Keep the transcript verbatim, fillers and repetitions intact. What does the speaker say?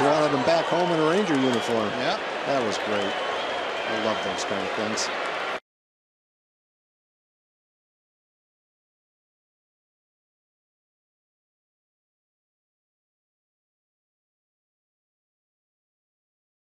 Rangers wanted him back home in a Ranger uniform. Yeah, that was great. I love those kind of things.